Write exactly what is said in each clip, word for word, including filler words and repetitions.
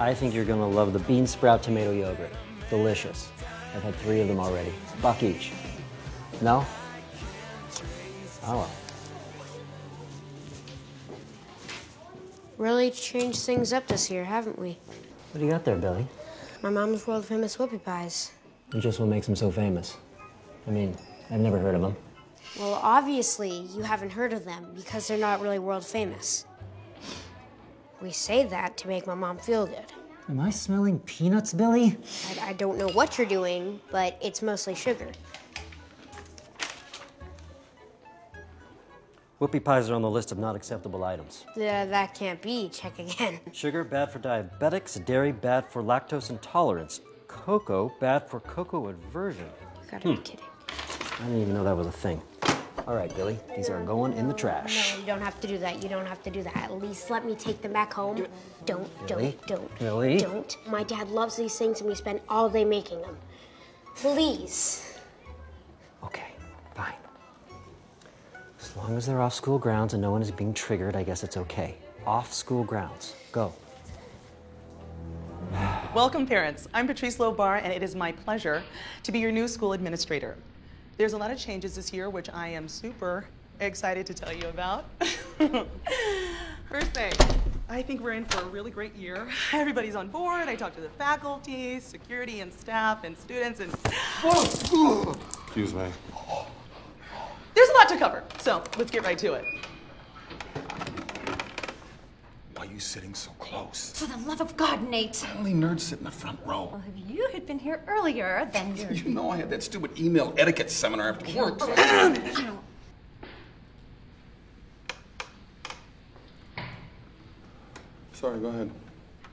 I think you're gonna love the bean sprout tomato yogurt. Delicious. I've had three of them already. Buck each. No? Oh well. Really changed things up this year, haven't we? What do you got there, Billy? My mom's world famous whoopie pies. And just what makes them so famous? I mean, I've never heard of them. Well, obviously you haven't heard of them because they're not really world famous. We say that to make my mom feel good. Am I smelling peanuts, Billy? I, I don't know what you're doing, but it's mostly sugar. Whoopie pies are on the list of not acceptable items. Yeah, that can't be. Check again. Sugar, bad for diabetics. Dairy, bad for lactose intolerance. Cocoa, bad for cocoa aversion. You gotta hmm. be kidding. I didn't even know that was a thing. All right, Billy, these are going in the trash. No, you don't have to do that. You don't have to do that. At least let me take them back home. Don't, Billy, don't, don't, Billy. don't. My dad loves these things and we spend all day making them. Please. Okay, fine. As long as they're off school grounds and no one is being triggered, I guess it's okay. Off school grounds. Go. Welcome, parents. I'm Patrice Lobar, and it is my pleasure to be your new school administrator. There's a lot of changes this year, which I am super excited to tell you about. First thing, I think we're in for a really great year. Everybody's on board. I talked to the faculty, security, and staff, and students, and... Whoa. Excuse me. There's a lot to cover, so let's get right to it. Why are you sitting so close? For the love of God, Nate. Only nerds sit in the front row. Well, if you had been here earlier, then you're... You know I had that stupid email etiquette seminar after work. Oh. Sorry, go ahead.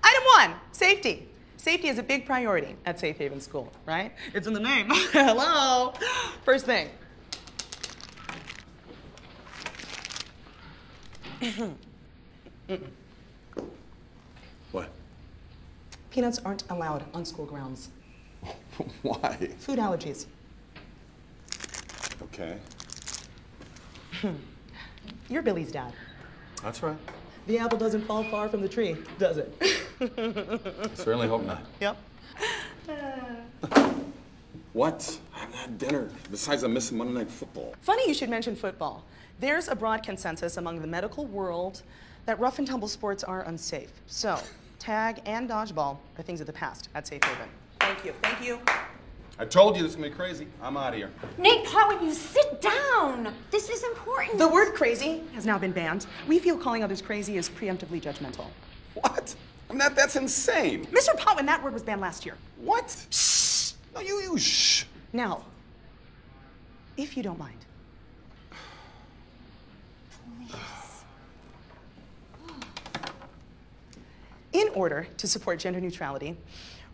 Item one, safety. Safety is a big priority at Safe Haven School, right? It's in the name. Hello. First thing. Mm-mm. What? Peanuts aren't allowed on school grounds. Why? Food allergies. Okay. You're Billy's dad. That's right. The apple doesn't fall far from the tree, does it? Certainly hope not. Yep. What? I haven't had dinner. Besides, I'm missing Monday Night Football. Funny you should mention football. There's a broad consensus among the medical world that rough and tumble sports are unsafe. So, tag and dodgeball are things of the past at Safe Haven. Thank you, thank you. I told you this is gonna be crazy. I'm out of here. Nate Potwin, you sit down. This is important. The word crazy has now been banned. We feel calling others crazy is preemptively judgmental. What? I mean, that, that's insane. Mister Potwin, that word was banned last year. What? Shh. No, you, you shh. Now, if you don't mind. Please. In order to support gender neutrality,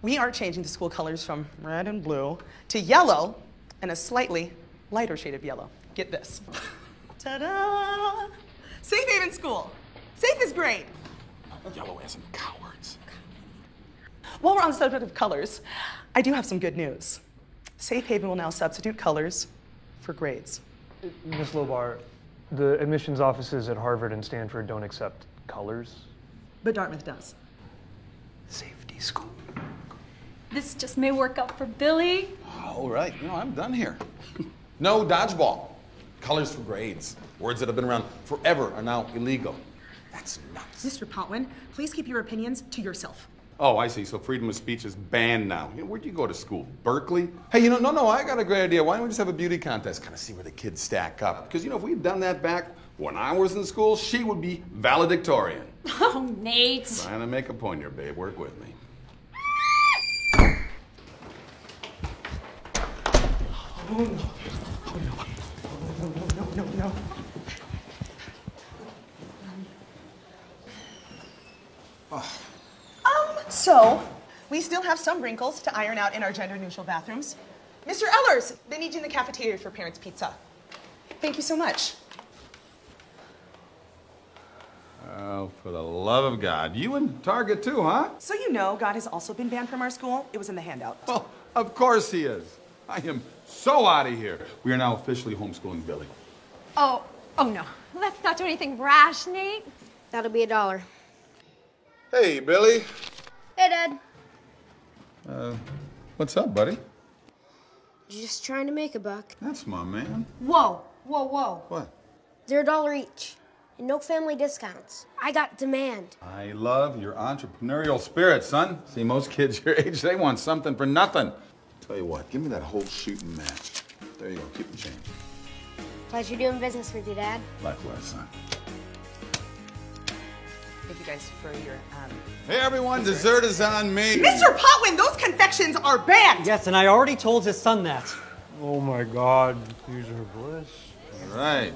we are changing the school colors from red and blue to yellow and a slightly lighter shade of yellow. Get this. Ta-da! Safe Haven School. Safe is great. Yellow as in cowards. While we're on the subject of colors, I do have some good news. Safe Haven will now substitute colors for grades. Miz Lobar, the admissions offices at Harvard and Stanford don't accept colors. But Dartmouth does. Safety school. This just may work out for Billy. All right, you know, I'm done here. No dodgeball. Colors for grades. Words that have been around forever are now illegal. That's nuts. Mister Potwin, please keep your opinions to yourself. Oh, I see, so freedom of speech is banned now. You know, where'd you go to school, Berkeley? Hey, you know, no, no, I got a great idea. Why don't we just have a beauty contest? Kind of see where the kids stack up. Because, you know, if we'd done that back when I was in school, she would be valedictorian. Oh, Nate. Trying to make a point here, babe. Work with me. Oh, no. Oh, no. Oh, no, no, no, no, no. Oh. Um, so, We still have some wrinkles to iron out in our gender-neutral bathrooms. Mister Ellers, they need you in the cafeteria for parents' pizza. Thank you so much. Oh, for the love of God. You and Target too, huh? So you know God has also been banned from our school. It was in the handout. Well, of course he is. I am so out of here. We are now officially homeschooling Billy. Oh, oh no. Let's not do anything rash, Nate. That'll be a dollar. Hey, Billy. Hey, Dad. Uh, what's up, buddy? Just trying to make a buck. That's my man. Whoa, whoa, whoa. What? They're a dollar each. No family discounts. I got demand. I love your entrepreneurial spirit, son. See, most kids your age, they want something for nothing. Tell you what, give me that whole shooting match. There you go, keep the change. Pleasure doing business with you, Dad. Likewise, son. Thank you guys for your, um... Hey, everyone, dessert is on me. Mister Potwin, those confections are banned. Yes, and I already told his son that. Oh, my God. These are bliss. All right.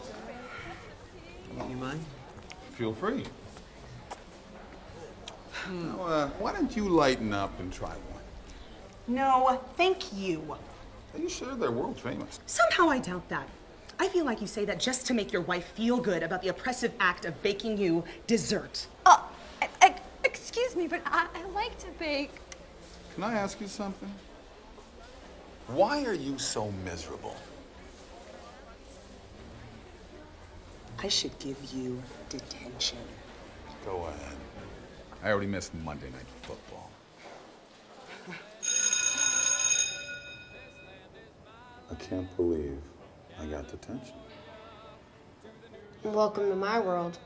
You mind? Feel free. Hmm. Now, uh, why don't you lighten up and try one? No, thank you. Are you sure they're world famous? Somehow I doubt that. I feel like you say that just to make your wife feel good about the oppressive act of baking you dessert. Oh, I, I, excuse me, but I, I like to bake. Can I ask you something? Why are you so miserable? I should give you detention. Go ahead. I already missed Monday Night Football. I can't believe I got detention. Welcome to my world.